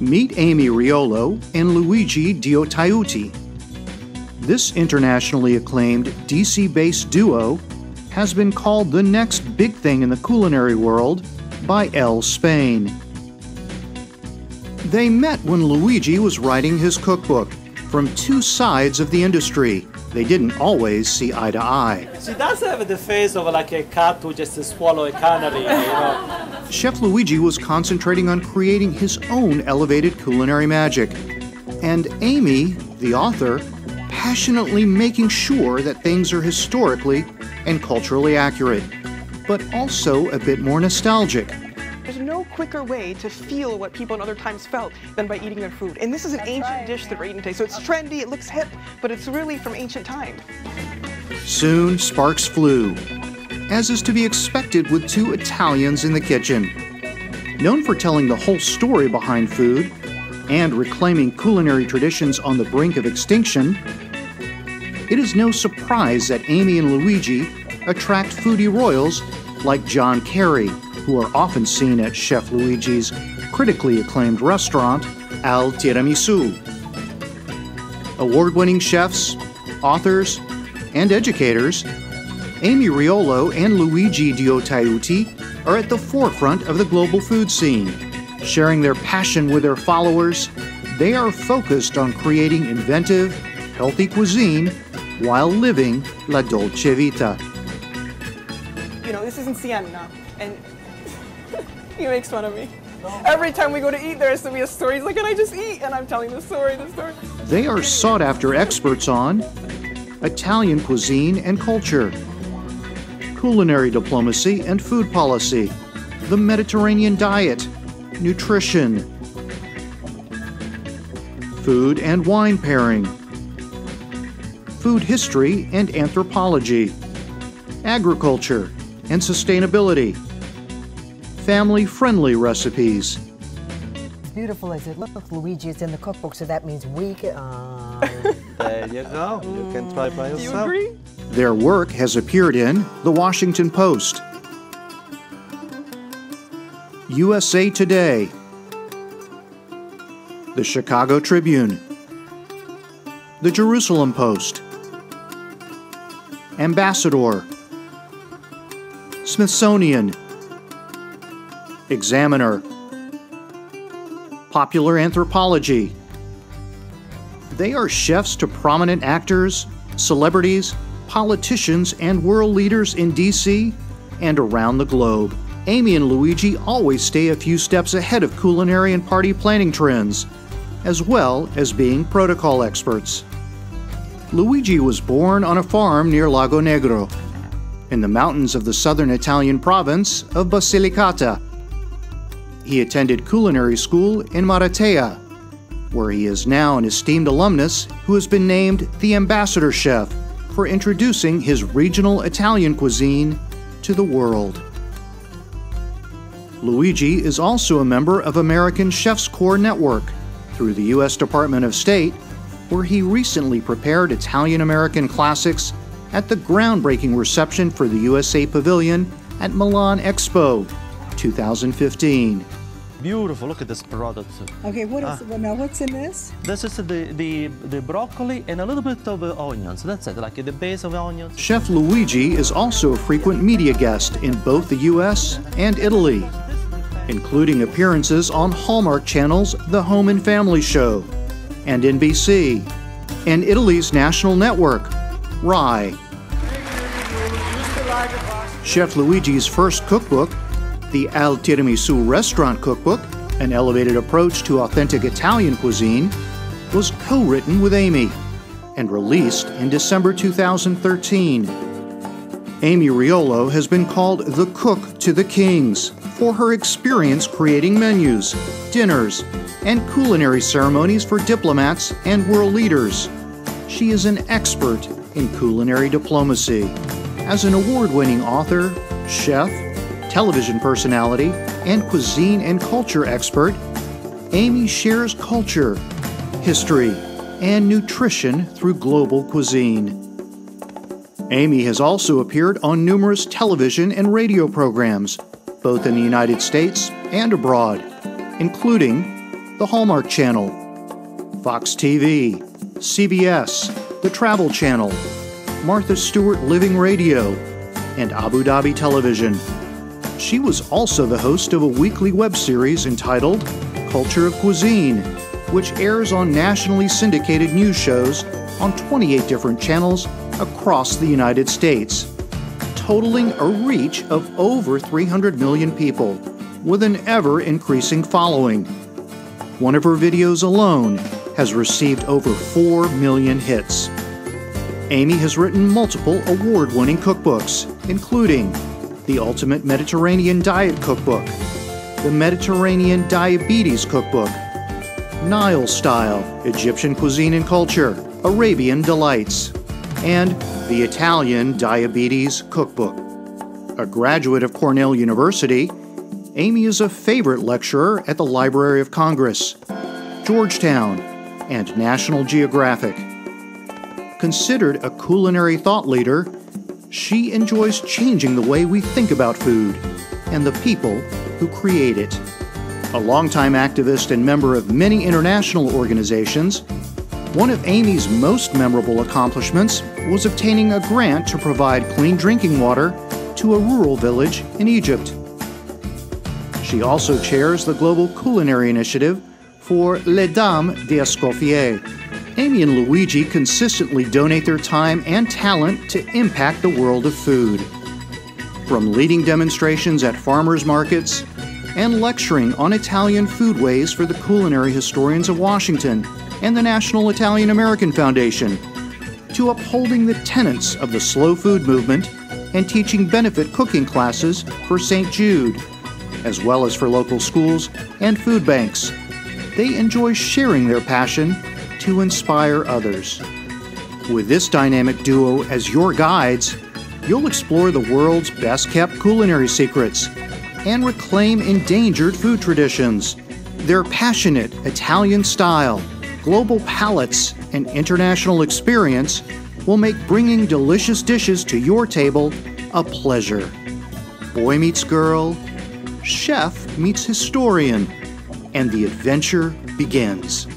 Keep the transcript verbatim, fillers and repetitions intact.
Meet Amy Riolo and Luigi Diotaiuti. This internationally acclaimed D C-based duo has been called the next big thing in the culinary world by El Spain. They met when Luigi was writing his cookbook. From two sides of the industry, they didn't always see eye to eye. She does have the face of like a cat who just swallowed a canary, you know. Chef Luigi was concentrating on creating his own elevated culinary magic, and Amy, the author, passionately making sure that things are historically and culturally accurate, but also a bit more nostalgic. There's no quicker way to feel what people in other times felt than by eating their food. And this is an That's ancient right, dish yeah. that we're eating today, so it's trendy, it looks hip, but it's really from ancient time. Soon, sparks flew, as is to be expected with two Italians in the kitchen. Known for telling the whole story behind food and reclaiming culinary traditions on the brink of extinction, it is no surprise that Amy and Luigi attract foodie royals like John Kerry, who are often seen at Chef Luigi's critically acclaimed restaurant, Al Tiramisu. Award-winning chefs, authors, and educators, Amy Riolo and Luigi Diotaiuti are at the forefront of the global food scene. Sharing their passion with their followers, they are focused on creating inventive, healthy cuisine while living la dolce vita. You know, this is in Siena, and he makes fun of me. Every time we go to eat, there's to be a story. He's like, can I just eat? And I'm telling the story, the story. They are sought after experts on Italian cuisine and culture, culinary diplomacy and food policy, the Mediterranean diet, nutrition, food and wine pairing, food history and anthropology, agriculture and sustainability, family-friendly recipes. It's beautiful as it looks. Luigi is in the cookbook, so that means we can... Uh... There you go. You can try by yourself. Do you agree? Their work has appeared in The Washington Post, U S A Today, The Chicago Tribune, The Jerusalem Post, Ambassador, Smithsonian, Examiner, Popular Anthropology. They are chefs to prominent actors, celebrities, politicians, and world leaders in D C and around the globe. Amy and Luigi always stay a few steps ahead of culinary and party planning trends, as well as being protocol experts. Luigi was born on a farm near Lago Negro, in the mountains of the southern Italian province of Basilicata. He attended culinary school in Maratea, where he is now an esteemed alumnus who has been named the Ambassador Chef for introducing his regional Italian cuisine to the world. Luigi is also a member of American Chefs Corps Network through the U S Department of State, where he recently prepared Italian-American classics at the groundbreaking reception for the U S A Pavilion at Milan Expo two thousand fifteen. Beautiful, look at this product. Okay, what is, ah. well, now what's in this? This is the, the, the broccoli and a little bit of uh, onions, that's it, like the base of onions. Chef Luigi is also a frequent media guest in both the U S and Italy, including appearances on Hallmark Channel's The Home and Family Show, and N B C, and Italy's national network, Rai. Chef Luigi's first cookbook, The Al Tiramisu Restaurant Cookbook, an elevated approach to authentic Italian cuisine, was co-written with Amy and released in December two thousand thirteen. Amy Riolo has been called the cook to the kings for her experience creating menus, dinners, and culinary ceremonies for diplomats and world leaders. She is an expert in culinary diplomacy. As an award-winning author, chef, television personality, and cuisine and culture expert, Amy shares culture, history, and nutrition through global cuisine. Amy has also appeared on numerous television and radio programs, both in the United States and abroad, including the Hallmark Channel, Fox T V, C B S, the Travel Channel, Martha Stewart Living Radio, and Abu Dhabi Television. She was also the host of a weekly web series entitled Culture of Cuisine, which airs on nationally syndicated news shows on twenty-eight different channels across the United States, totaling a reach of over three hundred million people, with an ever-increasing following. One of her videos alone has received over four million hits. Amy has written multiple award-winning cookbooks, including The Ultimate Mediterranean Diet Cookbook, The Mediterranean Diabetes Cookbook, Nile Style, Egyptian Cuisine and Culture, Arabian Delights, and The Italian Diabetes Cookbook. A graduate of Cornell University, Amy is a favorite lecturer at the Library of Congress, Georgetown, and National Geographic. Considered a culinary thought leader, she enjoys changing the way we think about food and the people who create it. A longtime activist and member of many international organizations, one of Amy's most memorable accomplishments was obtaining a grant to provide clean drinking water to a rural village in Egypt. She also chairs the Global Culinary Initiative for Les Dames d'Escoffier. Amy and Luigi consistently donate their time and talent to impact the world of food. From leading demonstrations at farmers markets and lecturing on Italian foodways for the Culinary Historians of Washington and the National Italian American Foundation, to upholding the tenets of the Slow Food movement and teaching benefit cooking classes for Saint Jude, as well as for local schools and food banks. They enjoy sharing their passion to inspire others. With this dynamic duo as your guides, you'll explore the world's best-kept culinary secrets and reclaim endangered food traditions, their passionate Italian style, global palates, and international experience will make bringing delicious dishes to your table a pleasure. Boy meets girl, chef meets historian, and the adventure begins.